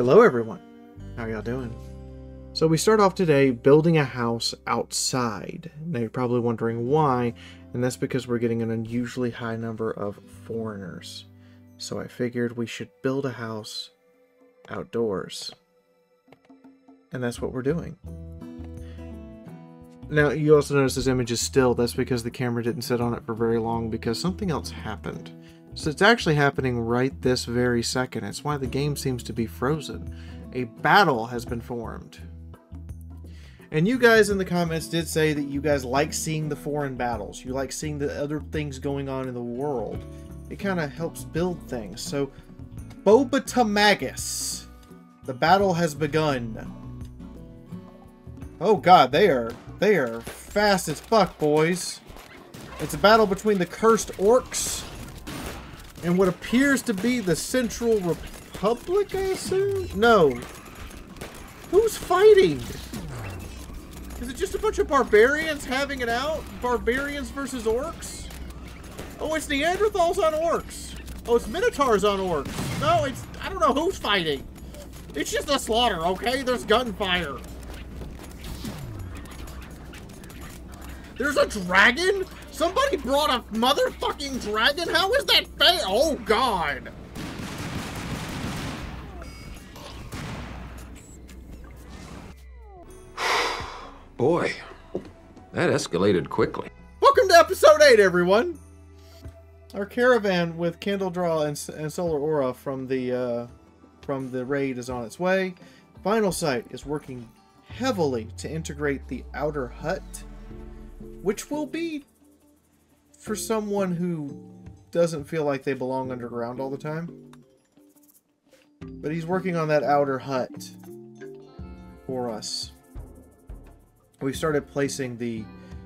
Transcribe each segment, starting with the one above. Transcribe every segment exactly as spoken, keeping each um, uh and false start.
Hello everyone, how y'all doing? So we start off today building a house outside. Now you're probably wondering why, and that's because we're getting an unusually high number of foreigners. So I figured we should build a house outdoors. And that's what we're doing. Now you also notice this image is still, that's because the camera didn't sit on it for very long because something else happened. So it's actually happening right this very second. It's why the game seems to be frozen. A battle has been formed. And you guys in the comments did say that you guys like seeing the foreign battles. You like seeing the other things going on in the world. It kind of helps build things. So, Boba Tamagus. The battle has begun. Oh god, they are, they are fast as fuck, boys. It's a battle between the cursed orcs and what appears to be the Central Republic, I assume? No. Who's fighting? Is it just a bunch of barbarians having it out? Barbarians versus orcs? Oh, it's Neanderthals on orcs. Oh, it's Minotaurs on orcs. No, it's... I don't know who's fighting. It's just a slaughter, okay? There's gunfire. There's a dragon? Somebody brought a motherfucking dragon? How is that fair? Oh, God. Boy, that escalated quickly. Welcome to episode eight, everyone. Our caravan with Candle Draw and, and Solar Aura from the, uh, from the raid is on its way. Final Sight is working heavily to integrate the outer hut, which will be... for someone who doesn't feel like they belong underground all the time. But he's working on that outer hut for us. We started placing the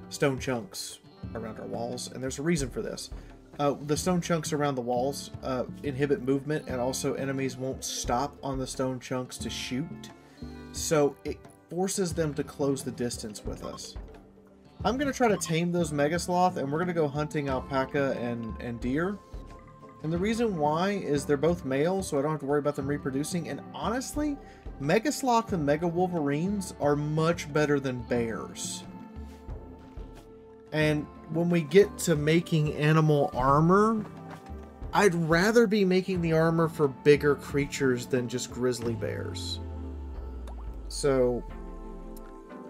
stone chunks around our walls, and there's a reason for this. Uh, the stone chunks around the walls uh, inhibit movement, and also enemies won't stop on the stone chunks to shoot. So it forces them to close the distance with us. I'm going to try to tame those Megasloth, and we're going to go hunting alpaca and, and deer. And the reason why is they're both male, so I don't have to worry about them reproducing. And honestly, Megasloth and Mega Wolverines are much better than bears. And when we get to making animal armor, I'd rather be making the armor for bigger creatures than just grizzly bears. So...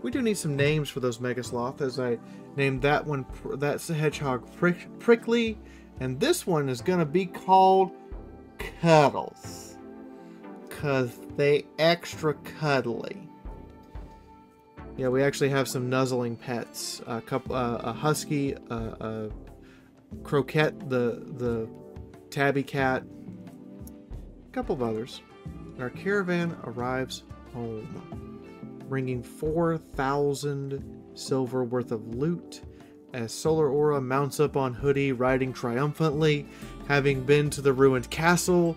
we do need some names for those Megasloth, as I named that one, that's the Hedgehog Prick, Prickly, and this one is going to be called Cuddles, because they extra cuddly. Yeah, we actually have some nuzzling pets, a, couple, uh, a husky, a, a croquette, the, the tabby cat, a couple of others, and our caravan arrives home, bringing four thousand silver worth of loot as Solar Aura mounts up on Hoodie, riding triumphantly, having been to the ruined castle,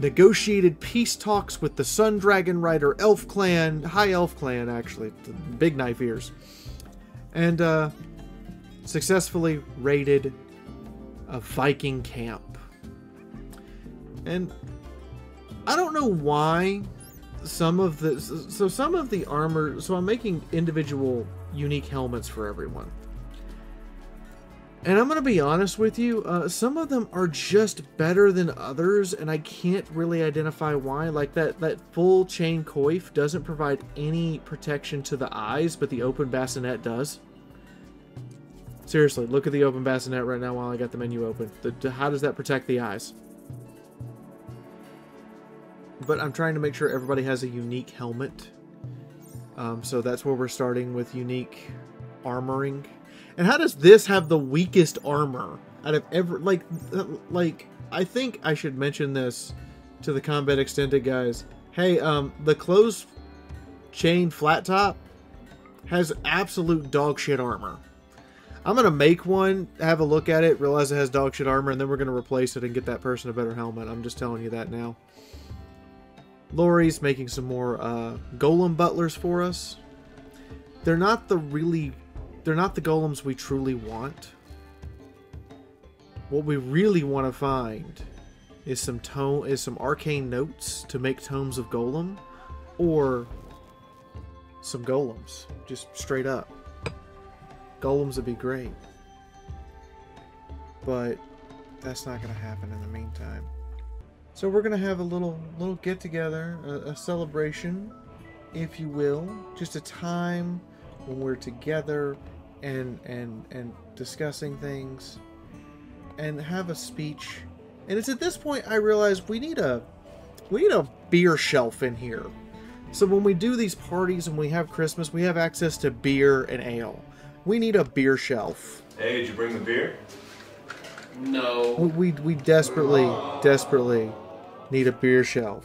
negotiated peace talks with the Sun Dragon Rider Elf Clan, High Elf Clan, actually, the big knife ears, and uh, successfully raided a Viking camp. And I don't know why... some of the so some of the armor so I'm making individual unique helmets for everyone, and I'm gonna be honest with you, uh, some of them are just better than others, and I can't really identify why. Like that that full chain coif doesn't provide any protection to the eyes, but the open bassinet does. Seriously, look at the open bassinet right now while I got the menu open. The, how does that protect the eyes? But I'm trying to make sure everybody has a unique helmet. Um, so that's where we're starting with unique armoring. And how does this have the weakest armor out of ever... Like, like I think I should mention this to the Combat Extended guys. Hey, um, the closed chain flat top has absolute dog shit armor. I'm going to make one, have a look at it, realize it has dog shit armor, and then we're going to replace it and get that person a better helmet. I'm just telling you that now. Lori's making some more uh, golem butlers for us. They're not the really, they're not the golems we truly want. What we really want to find is some tome is some arcane notes to make tomes of golem, or some golems, just straight up. Golems would be great, but that's not going to happen in the meantime. So we're going to have a little little get together, a, a celebration, if you will, just a time when we're together and and and discussing things, and have a speech. And it's at this point I realized we need a we need a beer shelf in here. So when we do these parties and we have Christmas, we have access to beer and ale. We need a beer shelf. Hey, did you bring the beer? No. We, we, we desperately, Aww. desperately need a beer shelf.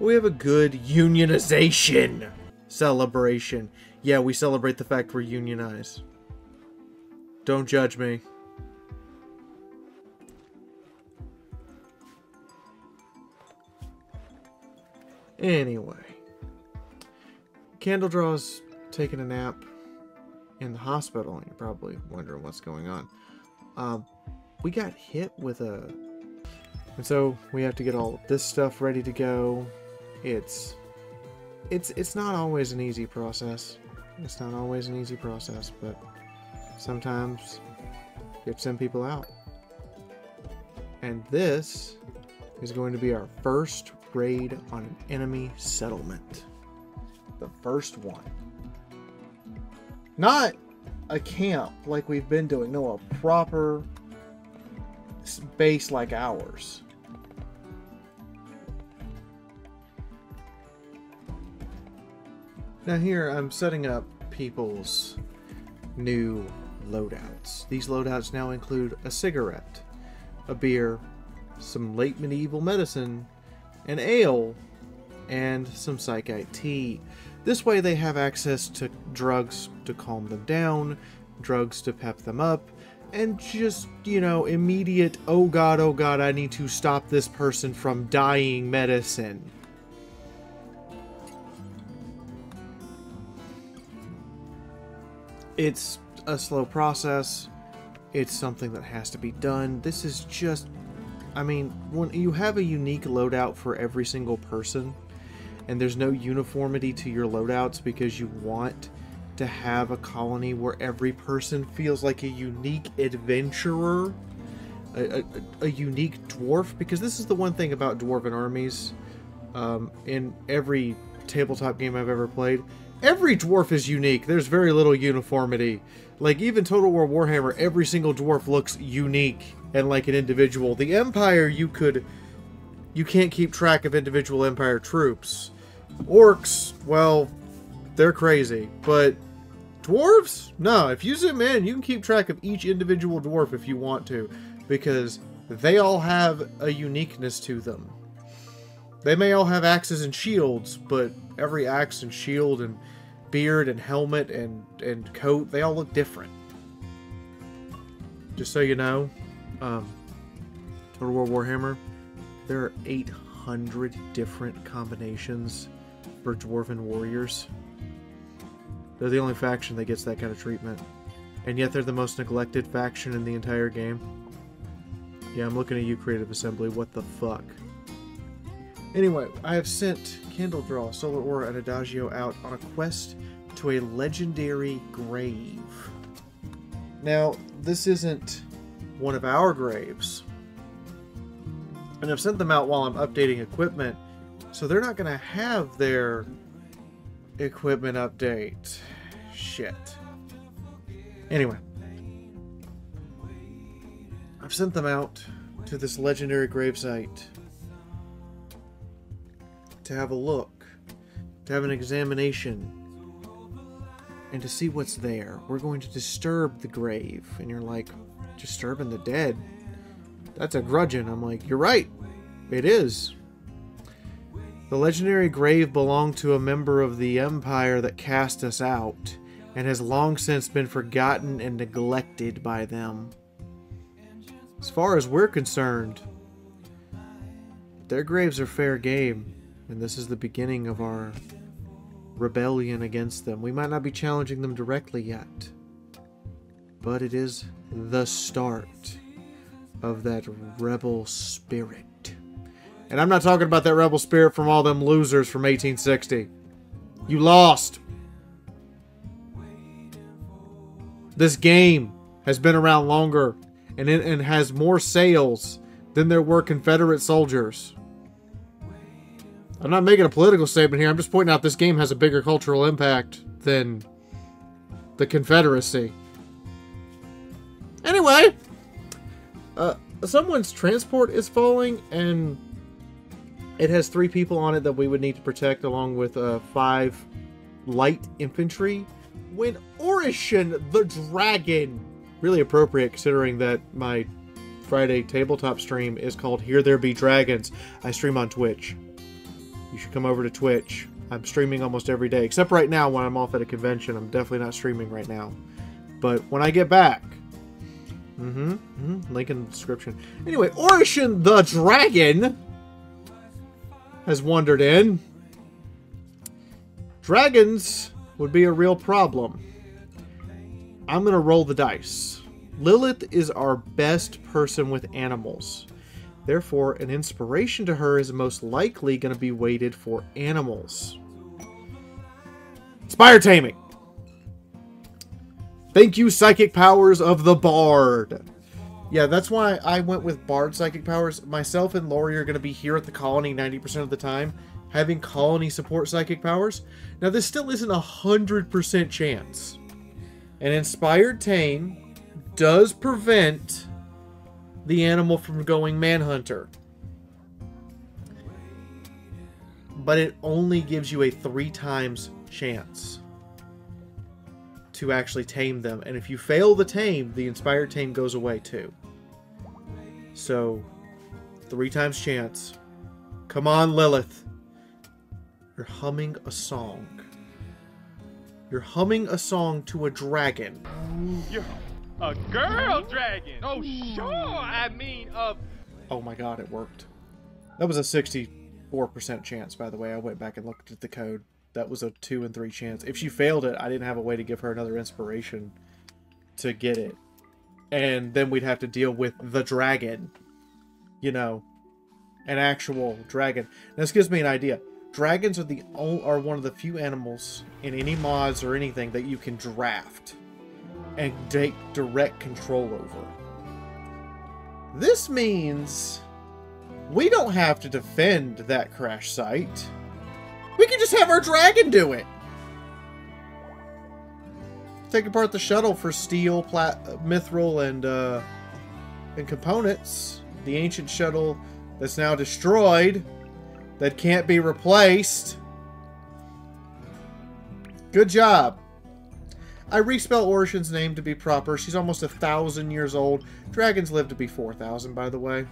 We have a good unionization celebration. Yeah, we celebrate the fact we're unionized. Don't judge me. Anyway. Candle Draw's taking a nap in the hospital, and you're probably wondering what's going on. Um, we got hit with a... And so we have to get all of this stuff ready to go. It's... It's, it's not always an easy process. It's not always an easy process, but sometimes you have to send people out. And this is going to be our first raid on an enemy settlement. The first one. Not a camp like we've been doing. No, a proper base like ours. Now here I'm setting up people's new loadouts. These loadouts now include a cigarette, a beer, some late medieval medicine, an ale, and some psychite tea. This way they have access to drugs to calm them down, drugs to pep them up, and just, you know, immediate, oh god, oh god, I need to stop this person from dying medicine. It's a slow process. It's something that has to be done. This is just, I mean, when you have a unique loadout for every single person, and there's no uniformity to your loadouts because you want to have a colony where every person feels like a unique adventurer, a, a, a unique dwarf, because this is the one thing about dwarven armies. Um, in every tabletop game I've ever played, every dwarf is unique. There's very little uniformity. Like, even Total War Warhammer, every single dwarf looks unique and like an individual. The Empire, you could... You can't keep track of individual Empire troops. Orcs, well, they're crazy. But dwarves? No, if you zoom in, you can keep track of each individual dwarf if you want to, because they all have a uniqueness to them. They may all have axes and shields, but every axe and shield and beard and helmet and, and coat, they all look different. Just so you know, um, Total War Warhammer, there are eight hundred different combinations for Dwarven Warriors. They're the only faction that gets that kind of treatment. And yet they're the most neglected faction in the entire game. Yeah, I'm looking at you, Creative Assembly. What the fuck? Anyway, I have sent Candle Draw, Solar Aura, and Adagio out on a quest to a legendary grave. Now, this isn't one of our graves. And I've sent them out while I'm updating equipment, so they're not going to have their equipment update. Shit. Anyway. I've sent them out to this legendary gravesite to have a look, to have an examination, and to see what's there. We're going to disturb the grave. And you're like, disturbing the dead? That's a grudging. I'm like, you're right. It is. The legendary grave belonged to a member of the Empire that cast us out and has long since been forgotten and neglected by them. As far as we're concerned, their graves are fair game, and this is the beginning of our rebellion against them. We might not be challenging them directly yet, but it is the start. of that rebel spirit. And I'm not talking about that rebel spirit from all them losers from eighteen sixty. You lost. This game has been around longer and it and has more sales than there were Confederate soldiers. I'm not making a political statement here. I'm just pointing out this game has a bigger cultural impact than the Confederacy. Anyway, uh, someone's transport is falling, and it has three people on it that we would need to protect, along with uh, five light infantry. When Orishan the Dragon, really appropriate considering that my Friday tabletop stream is called Here There Be Dragons. I stream on Twitch. You should come over to Twitch. I'm streaming almost every day, except right now when I'm off at a convention. I'm definitely not streaming right now. But when I get back, mm-hmm, mm-hmm, link in the description. Anyway, Orishan the Dragon has wandered in. Dragons would be a real problem. I'm going to roll the dice. Lilith is our best person with animals. Therefore, an inspiration to her is most likely going to be weighted for animals. Spire taming. Thank you, psychic powers of the bard. Yeah, that's why I went with bard psychic powers. Myself and Lori are going to be here at the colony ninety percent of the time, having colony support psychic powers. Now, this still isn't a one hundred percent chance. An inspired tame does prevent the animal from going manhunter, but it only gives you a three times chance to actually tame them. And if you fail the tame, the inspired tame goes away too. So three times chance. Come on, Lilith. You're humming a song. You're humming a song to a dragon. You're a girl dragon. Oh, sure. I mean, uh... oh my God, it worked. That was a sixty-four percent chance, by the way. I went back and looked at the code. That was a two and three chance. If she failed it, I didn't have a way to give her another inspiration to get it. And then we'd have to deal with the dragon. You know, an actual dragon. Now, this gives me an idea. Dragons are the are one of the few animals in any mods or anything that you can draft and take direct control over. This means we don't have to defend that crash site. We can just have our dragon do it. Take apart the shuttle for steel, plat mithril, and uh, and components. The ancient shuttle that's now destroyed. That can't be replaced. Good job. I respell Orishan's name to be proper. She's almost a thousand years old. Dragons live to be four thousand, by the way.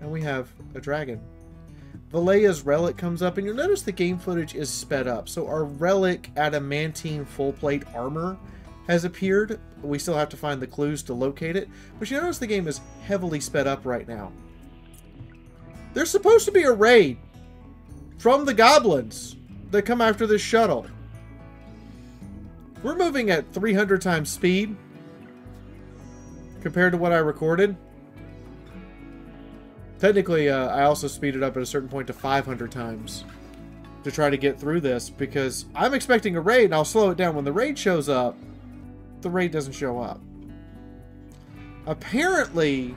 And we have a dragon. Valea's relic comes up, and you'll notice the game footage is sped up. So our relic adamantine full plate armor has appeared. We still have to find the clues to locate it. But you notice the game is heavily sped up right now. There's supposed to be a raid from the goblins that come after this shuttle. We're moving at three hundred times speed compared to what I recorded. Technically, uh, I also speeded up at a certain point to five hundred times to try to get through this because I'm expecting a raid and I'll slow it down. When the raid shows up, the raid doesn't show up. Apparently,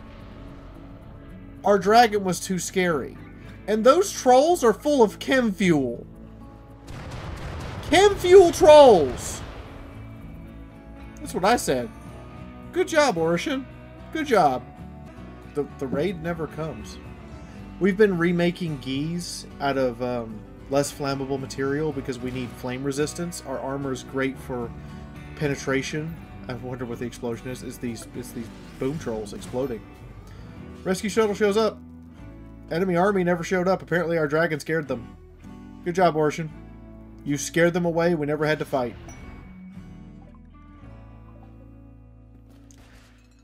our dragon was too scary. And those trolls are full of chem fuel. Chem fuel trolls! That's what I said. Good job, Orishan. Good job. The, the raid never comes. We've been remaking geese out of um, less flammable material because we need flame resistance. Our armor is great for penetration. I wonder what the explosion is. It's these, it's these boom trolls exploding. Rescue shuttle shows up. Enemy army never showed up. Apparently our dragon scared them. Good job, Orishan. You scared them away. We never had to fight.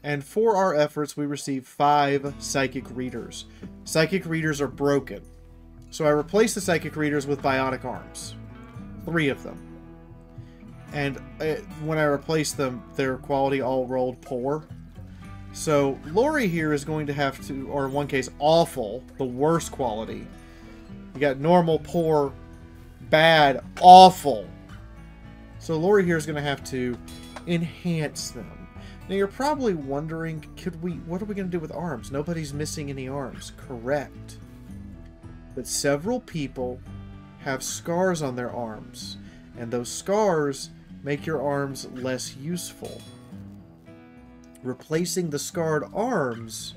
And for our efforts, we received five psychic readers. Psychic readers are broken. So I replaced the psychic readers with biotic arms. Three of them. And it, when I replaced them, their quality all rolled poor. So Lori here is going to have to, or in one case, awful, the worst quality. You got normal, poor, bad, awful. So Lori here is going to have to enhance them. Now you're probably wondering, could we? What are we going to do with arms? Nobody's missing any arms. Correct. But several people have scars on their arms, and those scars make your arms less useful. Replacing the scarred arms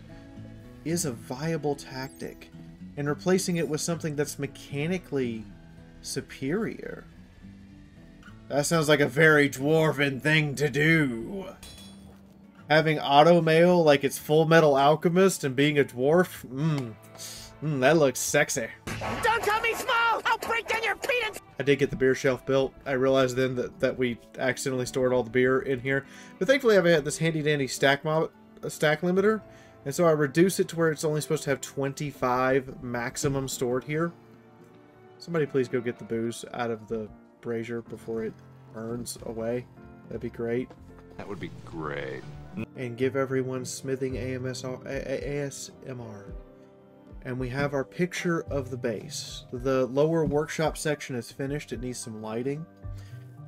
is a viable tactic, and replacing it with something that's mechanically superior. That sounds like a very dwarven thing to do. Having auto mail like it's Full Metal Alchemist and being a dwarf? Mmm. Mmm, that looks sexy. Don't tell me small! I'll break down your feet and... I did get the beer shelf built. I realized then that, that we accidentally stored all the beer in here. But thankfully I've had this handy-dandy stack mob, uh, stack limiter. And so I reduce it to where it's only supposed to have twenty-five maximum stored here. Somebody please go get the booze out of the brazier before it burns away. That'd be great. That would be great. And give everyone smithing A S M R. And we have our picture of the base. The lower workshop section is finished. It needs some lighting.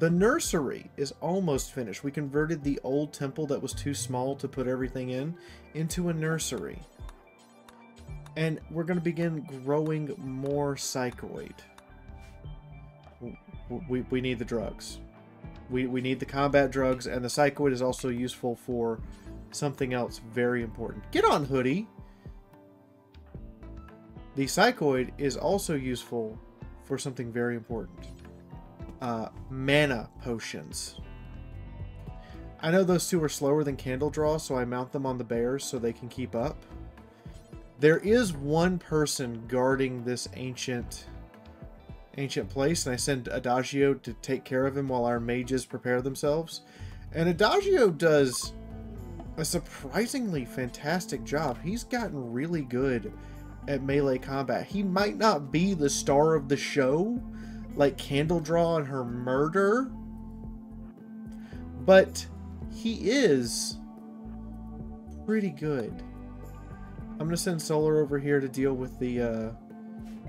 The nursery is almost finished. We converted the old temple that was too small to put everything in into a nursery. And we're going to begin growing more psychoid. We, we need the drugs. We, we need the combat drugs, and the psychoid is also useful for something else very important. Get on, Hoodie! The psychoid is also useful for something very important. Uh, mana potions. I know those two are slower than Candle Draw, so I mount them on the bears so they can keep up. There is one person guarding this ancient... ancient place, and I send Adagio to take care of him while our mages prepare themselves. And Adagio does a surprisingly fantastic job. He's gotten really good at melee combat. He might not be the star of the show, like Candle Draw and her murder, but he is pretty good. I'm gonna send Solar over here to deal with the, uh,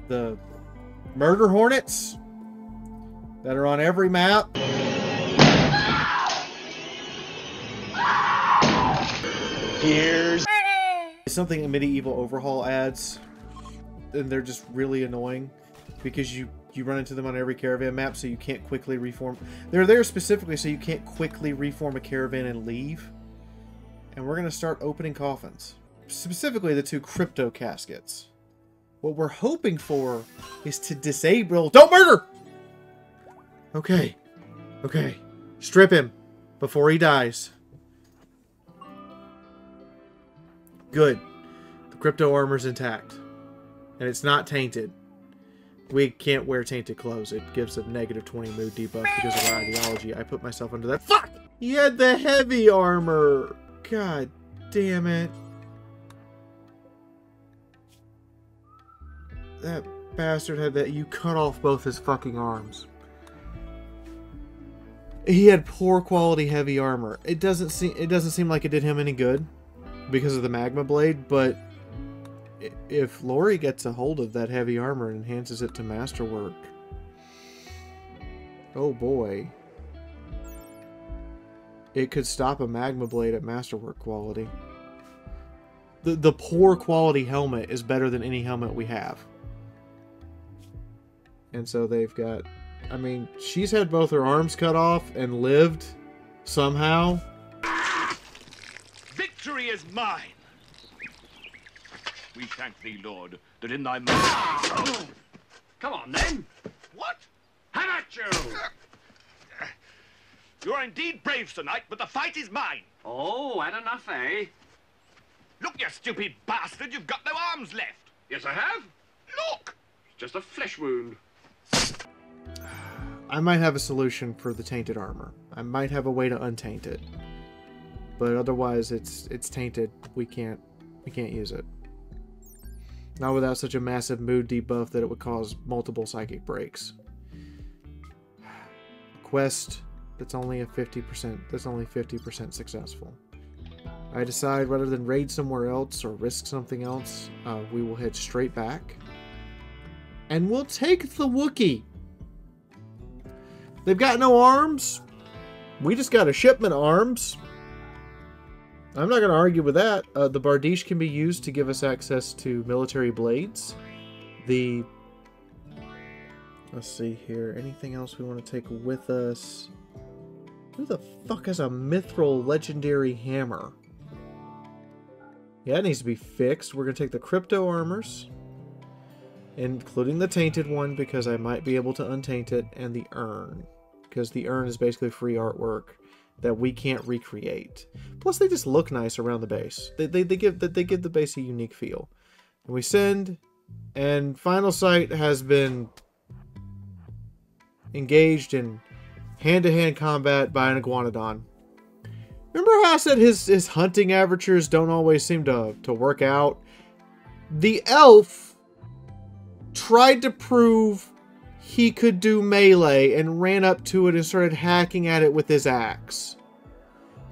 the... Murder Hornets that are on every map. Here's something a medieval overhaul adds, and they're just really annoying because you you run into them on every caravan map, so you can't quickly reform. They're there specifically so you can't quickly reform a caravan and leave. And we're gonna start opening coffins, specifically the two crypto caskets. What we're hoping for is to disable... Don't murder! Okay. Okay. Strip him before he dies. Good. The crypto armor's intact. And it's not tainted. We can't wear tainted clothes. It gives a negative twenty mood debuff because of our ideology. I put myself under that. Fuck! He had the heavy armor. God damn it. That bastard had that. You cut off both his fucking arms. He had poor quality heavy armor. It doesn't seem it doesn't seem like it did him any good because of the magma blade, but if Lori gets a hold of that heavy armor and enhances it to masterwork, oh boy. It could stop a magma blade at masterwork quality. The, the poor quality helmet is better than any helmet we have. And so they've got... I mean, she's had both her arms cut off and lived somehow. Victory is mine! We thank thee, Lord, that in thy... Oh. Come on, then! What? Have at you! You are indeed brave tonight, but the fight is mine! Oh, had enough, eh? Look, you stupid bastard, you've got no arms left! Yes, I have. Look! It's just a flesh wound. I might have a solution for the tainted armor. I might have a way to untaint it. But otherwise, it's it's tainted. We can't, we can't use it. Not without such a massive mood debuff that it would cause multiple psychic breaks. Quest that's only a fifty percent, that's only fifty percent successful. I decide rather than raid somewhere else or risk something else, uh, we will head straight back. And we'll take the Wookiee. They've got no arms. We just got a shipment of arms. I'm not going to argue with that. Uh, the Bardiche can be used to give us access to military blades. The... Let's see here. Anything else we want to take with us? Who the fuck has a Mithril legendary hammer? Yeah, it needs to be fixed. We're going to take the crypto armors, including the tainted one, because I might be able to untaint it, and the urn, because the urn is basically free artwork that we can't recreate. Plus, they just look nice around the base. They, they, they, give, they give the base a unique feel. And we send, and Final Sight has been engaged in hand-to-hand combat by an Iguanodon. Remember how I said his, his hunting avatars don't always seem to, to work out? The elf tried to prove he could do melee and ran up to it and started hacking at it with his axe.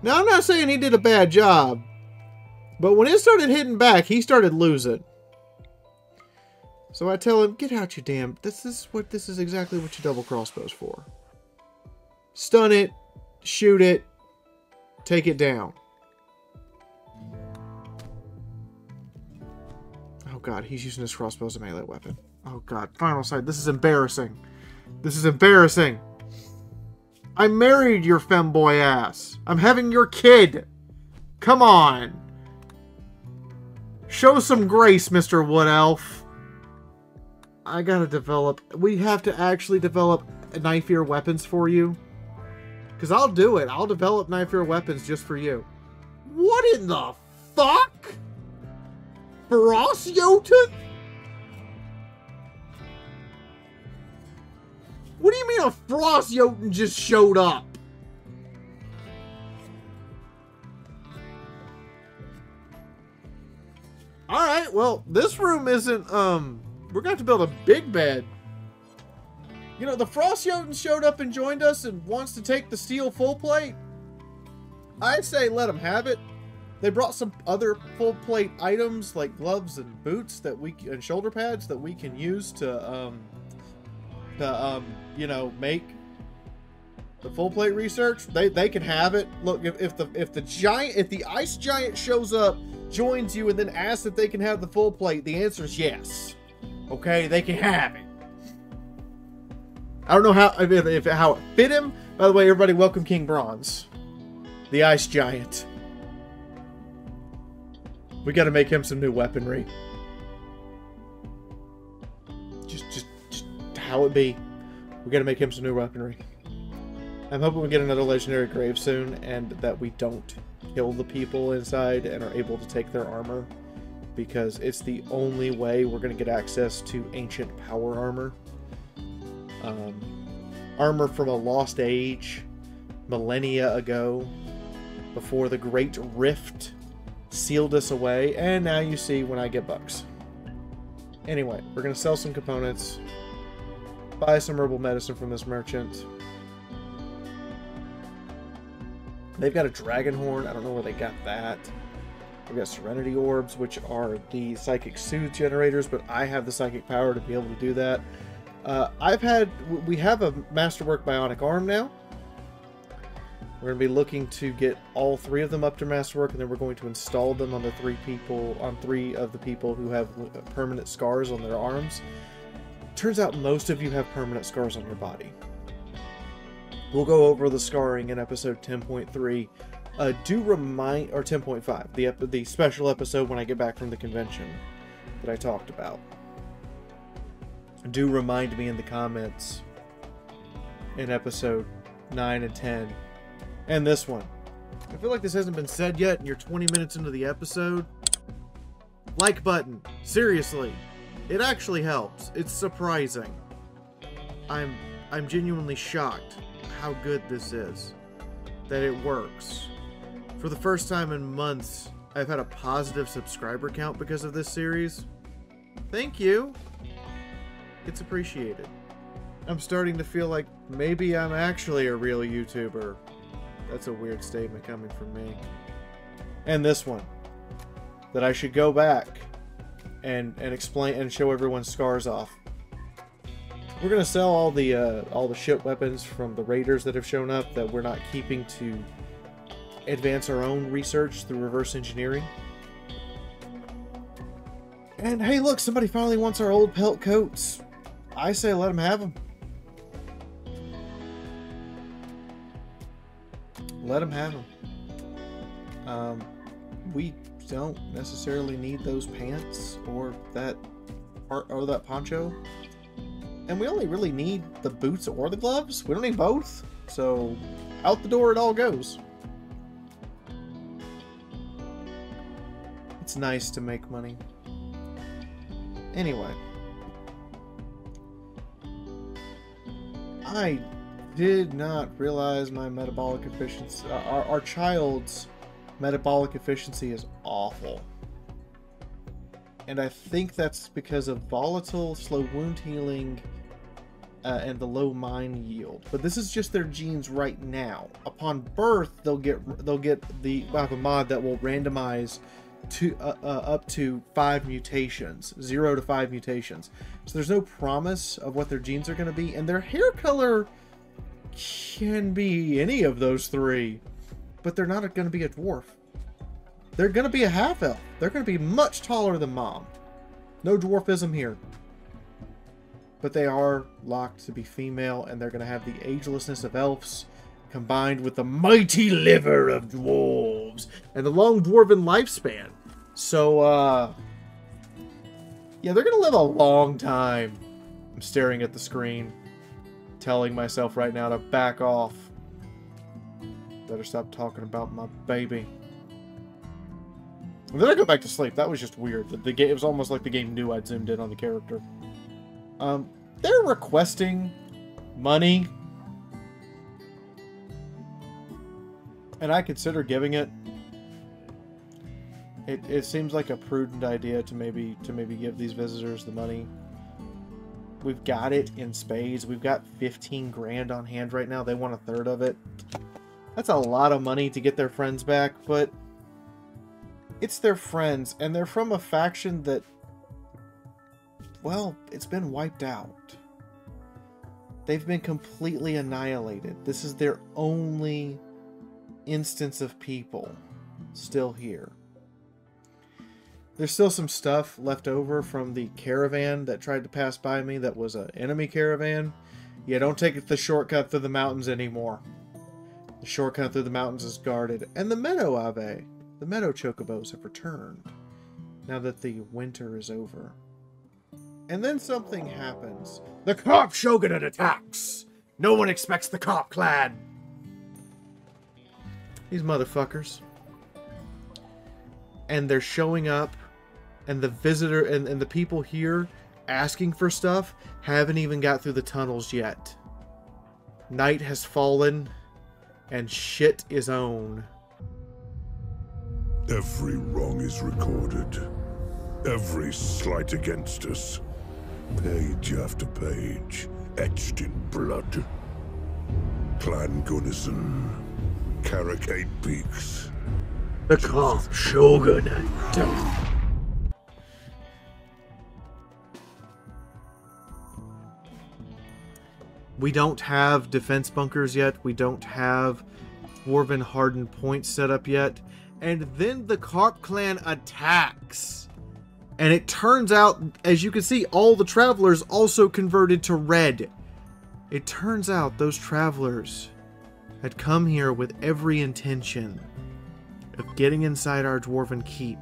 Now, I'm not saying he did a bad job, but when it started hitting back, he started losing. So I tell him, get out, you damn... This is what this is exactly what your double crossbow's for. Stun it, shoot it, take it down. Oh god, he's using his crossbow as a melee weapon. Oh god, Final Sight, this is embarrassing. This is embarrassing. I married your femboy ass. I'm having your kid. Come on. Show some grace, Mister Wood Elf. I gotta develop... We have to actually develop knife-ear weapons for you. Because I'll do it. I'll develop knife-ear weapons just for you. What in the fuck? Frost Jotun? What do you mean a Frost Jotun just showed up? Alright, well, this room isn't, um... we're going to have to build a big bed. You know, the Frost Jotun showed up and joined us and wants to take the steel full plate. I'd say let them have it. They brought some other full plate items like gloves and boots that we and shoulder pads that we can use to, um, to um, you know, make the full plate research. They they can have it. Look, if, if the if the giant if the ice giant shows up, joins you, and then asks if they can have the full plate, the answer is yes. Okay, they can have it. I don't know how if, if how it fit him. By the way, everybody, welcome King Bronze, the ice giant. We got to make him some new weaponry. Just, just, just how it be. We got to make him some new weaponry. I'm hoping we get another legendary grave soon, and that we don't kill the people inside and are able to take their armor, because it's the only way we're going to get access to ancient power armor. Um, armor from a lost age, millennia ago, before the Great Rift sealed us away, and now you see when I get bucks. Anyway, we're going to sell some components, buy some herbal medicine from this merchant. They've got a dragon horn, I don't know where they got that. We've got Serenity Orbs, which are the Psychic Soothe generators, but I have the Psychic Power to be able to do that. Uh, I've had... We have a Masterwork Biotic Arm now. We're going to be looking to get all three of them up to Masterwork, and then we're going to install them on the three people... on three of the people who have permanent scars on their arms. Turns out most of you have permanent scars on your body. We'll go over the scarring in episode ten point three. Uh, do remind, or ten point five, the ep the special episode when I get back from the convention that I talked about. Do remind me in the comments in episode nine and ten, and this one. I feel like this hasn't been said yet, and you're twenty minutes into the episode. Like button, seriously, it actually helps. It's surprising. I'm I'm genuinely shocked how good this is, that it works. For the first time in months, I've had a positive subscriber count because of this series. Thank you. It's appreciated. I'm starting to feel like maybe I'm actually a real YouTuber. That's a weird statement coming from me. and this one, that I should go back and and explain and show everyone's scars off. We're gonna sell all the uh, all the ship weapons from the raiders that have shown up that we're not keeping to advance our own research through reverse engineering. And hey, look, somebody finally wants our old pelt coats. I say let them have them. Let them have them. Um, we don't necessarily need those pants or that or, or that poncho. And we only really need the boots or the gloves. We don't need both. So out the door it all goes. It's nice to make money. Anyway. I did not realize my metabolic efficiency... Uh, our, our child's metabolic efficiency is awful. And I think that's because of volatile, slow wound healing... Uh, and the low mind yield, but this is just their genes right now. Upon birth, they'll get they'll get the well, a mod that will randomize to uh, uh, up to five mutations, zero to five mutations. So there's no promise of what their genes are going to be, and their hair color can be any of those three, but they're not going to be a dwarf. They're going to be a half elf. They're going to be much taller than mom. No dwarfism here. But they are locked to be female, and they're going to have the agelessness of elves combined with the mighty liver of dwarves and the long dwarven lifespan. So, uh... yeah, they're going to live a long time. I'm staring at the screen, telling myself right now to back off. Better stop talking about my baby. And then I go back to sleep. That was just weird. The, the game, it was almost like the game knew I'd zoomed in on the character. Um, they're requesting money, and I consider giving it. It it seems like a prudent idea to maybe to maybe give these visitors the money. We've got it in spades. We've got fifteen grand on hand right now. They want a third of it. That's a lot of money to get their friends back, but it's their friends, and they're from a faction that, well, it's been wiped out. They've been completely annihilated. This is their only instance of people still here. There's still some stuff left over from the caravan that tried to pass by me that was an enemy caravan. Yeah, don't take the shortcut through the mountains anymore. The shortcut through the mountains is guarded. And the meadow ave, the meadow chocobos have returned now that the winter is over. And then something happens. The Carp Shogunate attacks! No one expects the Carp Clan! These motherfuckers. And they're showing up, and the visitor and, and the people here asking for stuff haven't even got through the tunnels yet. Night has fallen, and shit is on. Every wrong is recorded. Every slight against us. Page after page, etched in blood. Clan Gunnison, Caracade Peaks. The Carp Shogunate. We don't have defense bunkers yet. We don't have Dwarven hardened points set up yet. And then the Carp Clan attacks. And it turns out, as you can see, all the travelers also converted to red. It turns out those travelers had come here with every intention of getting inside our Dwarven Keep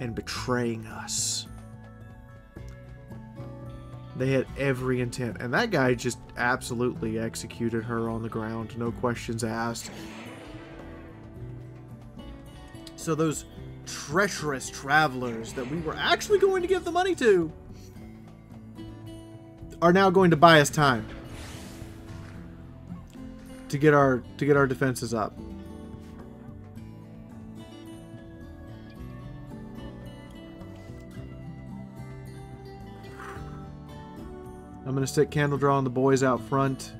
and betraying us. They had every intent. And that guy just absolutely executed her on the ground. No questions asked. So those treacherous travelers that we were actually going to give the money to are now going to buy us time to get our to get our defenses up. I'm gonna stick Candle Draw on the boys out front.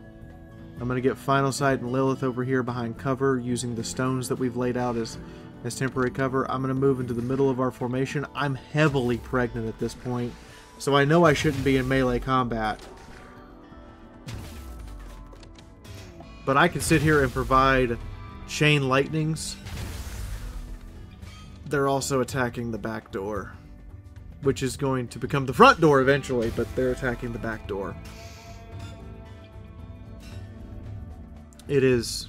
I'm gonna get Final Sight and Lilith over here behind cover using the stones that we've laid out as as temporary cover. I'm going to move into the middle of our formation. I'm heavily pregnant at this point, so I know I shouldn't be in melee combat. But I can sit here and provide chain lightnings. They're also attacking the back door, which is going to become the front door eventually, but they're attacking the back door. It is...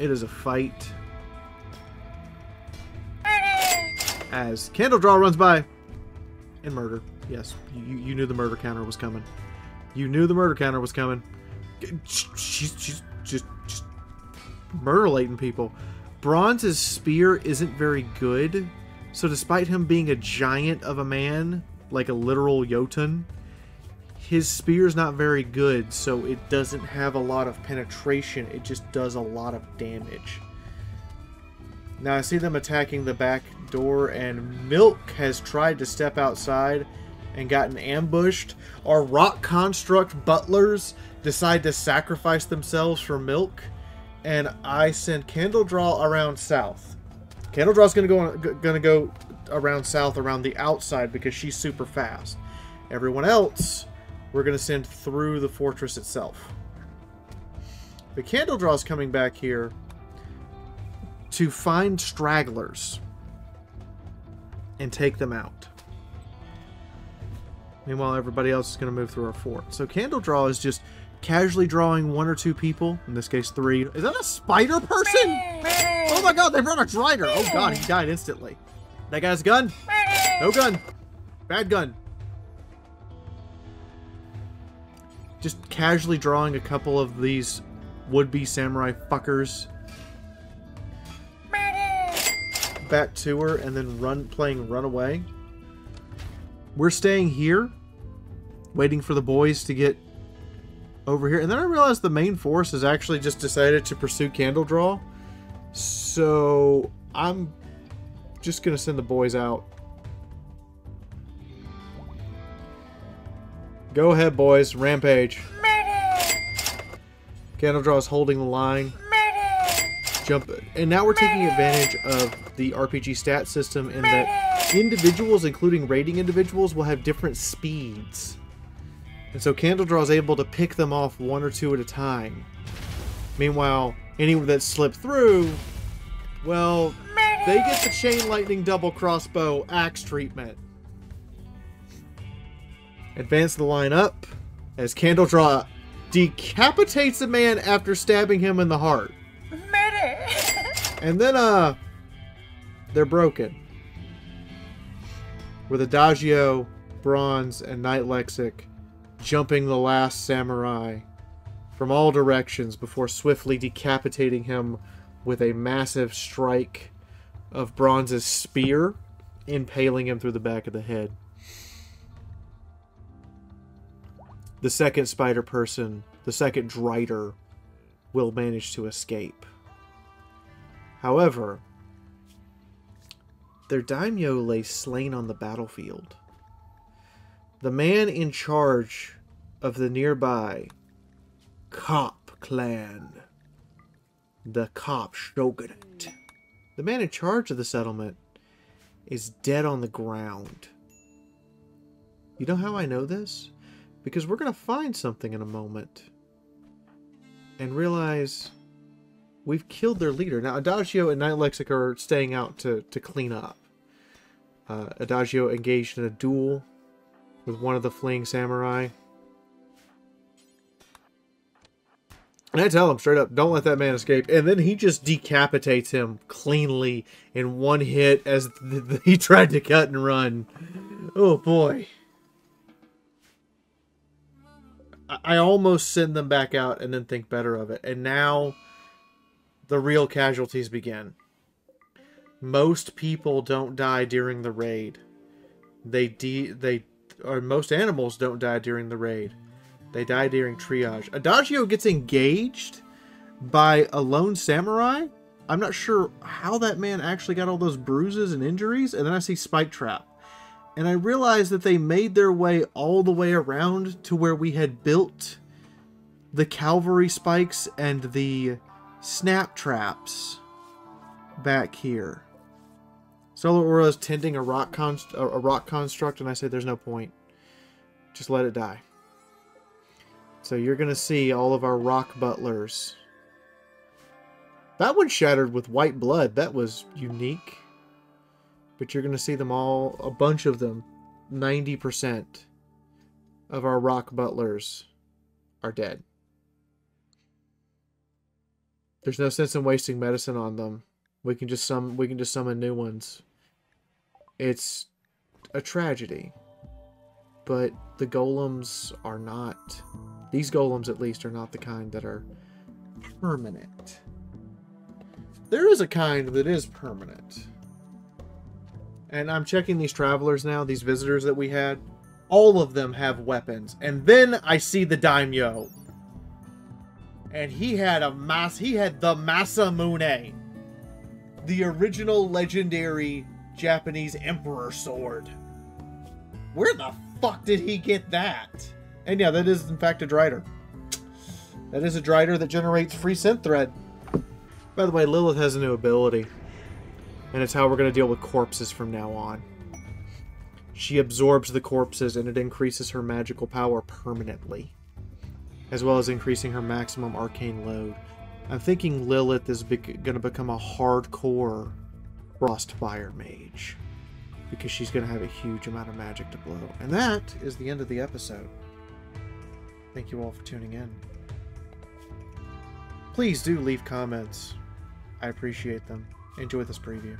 It is a fight. As Candle Draw runs by. And murder. Yes, you, you knew the murder counter was coming. You knew the murder counter was coming. She's just, just, just murder-lating people. Bronze's spear isn't very good. So despite him being a giant of a man, like a literal Jotun, his spear's not very good, so it doesn't have a lot of penetration. It just does a lot of damage. Now I see them attacking the back door, and Milk has tried to step outside and gotten ambushed. Our rock construct butlers decide to sacrifice themselves for Milk, and I send Candle Draw around south. Candle Draw's gonna go on, gonna go around south, around the outside, because she's super fast. Everyone else, we're gonna send through the fortress itself. The Candle Draw's coming back here to find stragglers and take them out. Meanwhile, everybody else is gonna move through our fort. So Candle Draw is just casually drawing one or two people, in this case three. Is that a spider person? Oh my god, they brought a drider! Oh god, he died instantly. That guy's gun? No gun. Bad gun. Just casually drawing a couple of these would-be samurai fuckers. Back to her and then run, playing Runaway. We're staying here, waiting for the boys to get over here. And then I realized the main force has actually just decided to pursue Candle Draw. So I'm just going to send the boys out. Go ahead, boys. Rampage. Murder. Candle Draw is holding the line. Murder. Jump. And now we're taking advantage of the R P G stat system in that individuals, including raiding individuals, will have different speeds. And so Candle Draw is able to pick them off one or two at a time. Meanwhile, anyone that slipped through, well, Murder. They get the chain lightning double crossbow axe treatment. Advance the line up as Candle Draw decapitates a man after stabbing him in the heart. Murder! And then, uh, they're broken. With Adagio, Bronze, and Night Lexic jumping the last samurai from all directions before swiftly decapitating him with a massive strike of Bronze's spear, impaling him through the back of the head. The second spider person, the second drider, will manage to escape. However, their daimyo lay slain on the battlefield. The man in charge of the nearby Carp clan, the Carp Shogunate, the man in charge of the settlement, is dead on the ground. You know how I know this? Because we're going to find something in a moment and realize we've killed their leader. Now, Adagio and Night Lexic are staying out to, to clean up. Uh, Adagio engaged in a duel with one of the fleeing samurai. And I tell him straight up, don't let that man escape. And then he just decapitates him cleanly in one hit as th th he tried to cut and run. Oh, boy. I almost send them back out and then think better of it. And now the real casualties begin. Most people don't die during the raid. They de they or most animals don't die during the raid. They die during triage. Adagio gets engaged by a lone samurai. I'm not sure how that man actually got all those bruises and injuries. And then I see Spike Trap. And I realized that they made their way all the way around to where we had built the cavalry spikes and the snap traps back here. Solar Aura is tending a rock, const a rock construct, and I said there's no point. Just let it die. So you're going to see all of our rock butlers. That one shattered with white blood. That was unique. But you're going to see them all, a bunch of them, ninety percent of our rock butlers are dead. There's no sense in wasting medicine on them. We can just sum we can just summon new ones. It's a tragedy. But the golems are not. These golems at least are not the kind that are permanent. There is a kind that is permanent. And I'm checking these travelers now, these visitors that we had. All of them have weapons. And then I see the daimyo. And he had a mas he had the Masamune. The original legendary Japanese emperor sword. Where the fuck did he get that? And yeah, that is in fact a drider. That is a drider that generates free synth thread. By the way, Lilith has a new ability. And it's how we're going to deal with corpses from now on. She absorbs the corpses and it increases her magical power permanently. As well as increasing her maximum arcane load. I'm thinking Lilith is be going to become a hardcore Frostfire mage. Because she's going to have a huge amount of magic to blow. And that is the end of the episode. Thank you all for tuning in. Please do leave comments. I appreciate them. Enjoy this preview.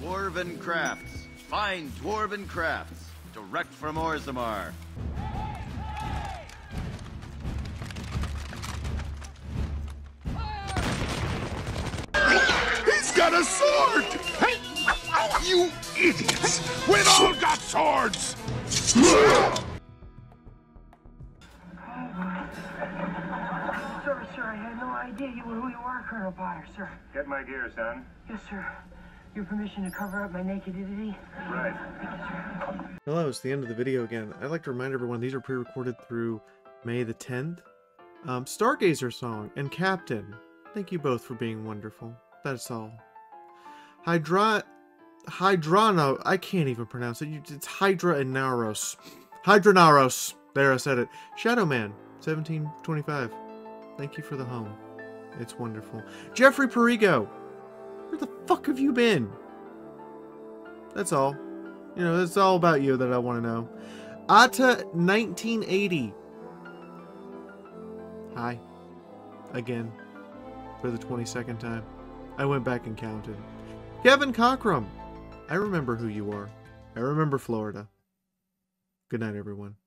Dwarven Crafts. Find Dwarven Crafts. Direct from Orzammar. Got a sword! Hey! You idiots! We've all got swords! Sir, sir, I had no idea you were who you are, Colonel Potter, sir. Get my gear, son. Yes, sir. Your permission to cover up my nakedity? Right. Thank you, sir. Hello, it's the end of the video again. I'd like to remind everyone these are pre-recorded through May the tenth. Um, Stargazer Song and Captain, thank you both for being wonderful. That's all. Hydra... Hydrano... I can't even pronounce it. It's Hydra and Naros. Hydranaros. There, I said it. Shadowman, seventeen twenty-five. Thank you for the home. It's wonderful. Jeffrey Perigo. Where the fuck have you been? That's all. You know, that's all about you that I want to know. Atta nineteen eighty. Hi. Again. For the twenty-second time. I went back and counted. Kevin Cockrum. I remember who you are. I remember Florida. Good night, everyone.